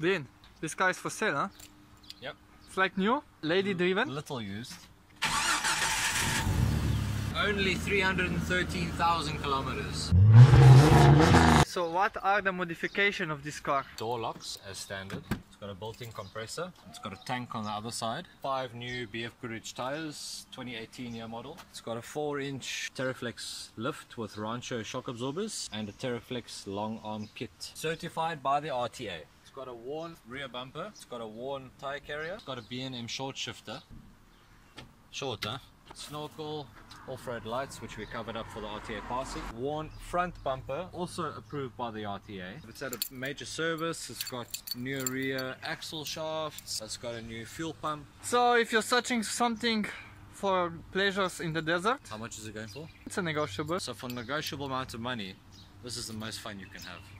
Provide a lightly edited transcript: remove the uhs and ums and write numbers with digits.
Dean, this car is for sale, huh? Yep. It's like new, lady driven. Little used. Only 313,000 kilometers. So what are the modifications of this car? Door locks as standard. It's got a built-in compressor. It's got a tank on the other side. 5 new BF Goodrich tires, 2018 year model. It's got a 4-inch TeraFlex lift with Rancho shock absorbers and a TeraFlex long arm kit. Certified by the RTA. It's got a Warn rear bumper. It's got a Warn tire carrier. It's got a B&M short shifter. Short, huh? Snorkel, off-road lights, which we covered up for the RTA passing. Warn front bumper, also approved by the RTA. It's had a major service, it's got new rear axle shafts, it's got a new fuel pump. So if you're searching something for pleasures in the desert... How much is it going for? It's a negotiable. So for a negotiable amount of money, this is the most fun you can have.